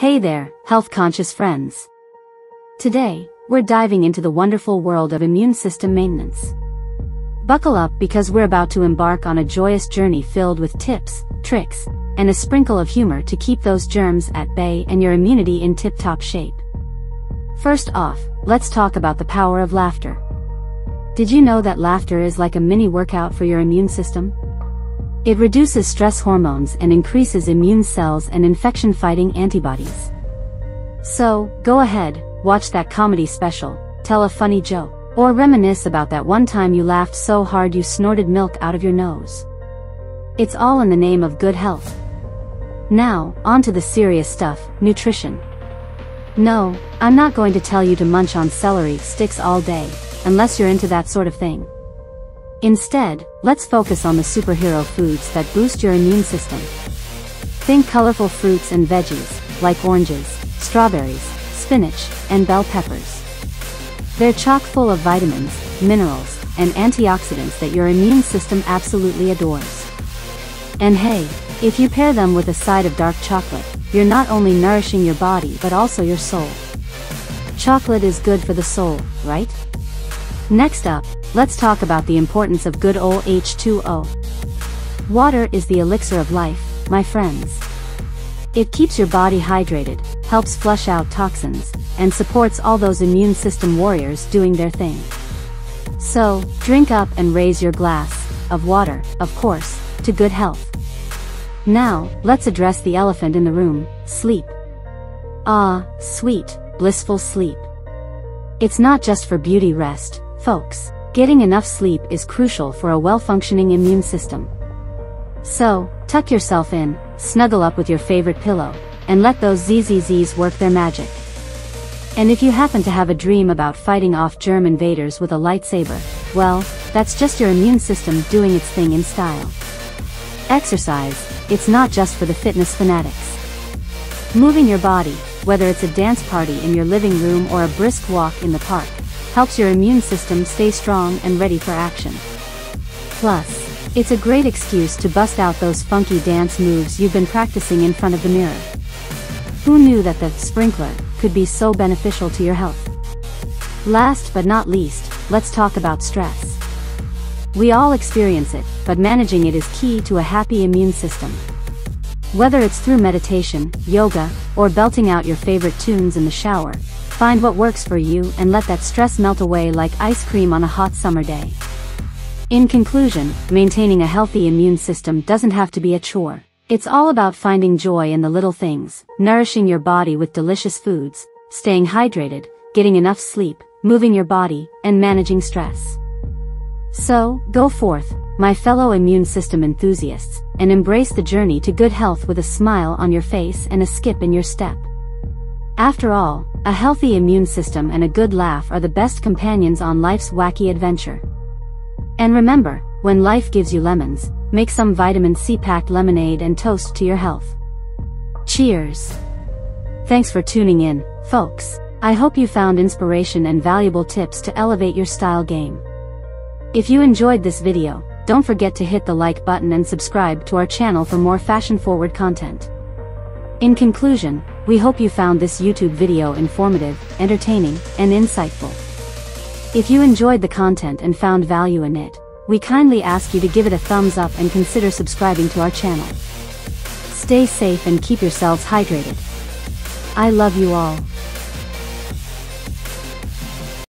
Hey there, health-conscious friends. Today, we're diving into the wonderful world of immune system maintenance. Buckle up because we're about to embark on a joyous journey filled with tips, tricks, and a sprinkle of humor to keep those germs at bay and your immunity in tip-top shape. First off, let's talk about the power of laughter. Did you know that laughter is like a mini workout for your immune system? It reduces stress hormones and increases immune cells and infection-fighting antibodies. So, go ahead, watch that comedy special, tell a funny joke, or reminisce about that one time you laughed so hard you snorted milk out of your nose. It's all in the name of good health. Now, on to the serious stuff, nutrition. No, I'm not going to tell you to munch on celery sticks all day, unless you're into that sort of thing. Instead, let's focus on the superhero foods that boost your immune system. Think colorful fruits and veggies, like oranges, strawberries, spinach, and bell peppers. They're chock full of vitamins, minerals, and antioxidants that your immune system absolutely adores. And hey, if you pair them with a side of dark chocolate, you're not only nourishing your body but also your soul. Chocolate is good for the soul, right? Next up, let's talk about the importance of good old H2O. Water is the elixir of life, my friends. It keeps your body hydrated, helps flush out toxins, and supports all those immune system warriors doing their thing. So, drink up and raise your glass of water, of course, to good health. Now, let's address the elephant in the room, sleep. Ah, sweet, blissful sleep. It's not just for beauty rest, folks. Getting enough sleep is crucial for a well-functioning immune system. So, tuck yourself in, snuggle up with your favorite pillow, and let those ZZZs work their magic. And if you happen to have a dream about fighting off germ invaders with a lightsaber, well, that's just your immune system doing its thing in style. Exercise, it's not just for the fitness fanatics. Moving your body, whether it's a dance party in your living room or a brisk walk in the park, helps your immune system stay strong and ready for action. Plus, it's a great excuse to bust out those funky dance moves you've been practicing in front of the mirror. Who knew that the sprinkler could be so beneficial to your health? Last but not least, let's talk about stress. We all experience it, but managing it is key to a happy immune system. Whether it's through meditation, yoga, or belting out your favorite tunes in the shower, find what works for you and let that stress melt away like ice cream on a hot summer day. In conclusion, maintaining a healthy immune system doesn't have to be a chore. It's all about finding joy in the little things, nourishing your body with delicious foods, staying hydrated, getting enough sleep, moving your body, and managing stress. So, go forth, my fellow immune system enthusiasts, and embrace the journey to good health with a smile on your face and a skip in your step. After all, a healthy immune system and a good laugh are the best companions on life's wacky adventure. And remember, when life gives you lemons, make some vitamin C-packed lemonade and toast to your health. Cheers! Thanks for tuning in, folks. I hope you found inspiration and valuable tips to elevate your style game. If you enjoyed this video, don't forget to hit the like button and subscribe to our channel for more fashion-forward content. In conclusion, we hope you found this YouTube video informative, entertaining, and insightful. If you enjoyed the content and found value in it, we kindly ask you to give it a thumbs up and consider subscribing to our channel. Stay safe and keep yourselves hydrated. I love you all.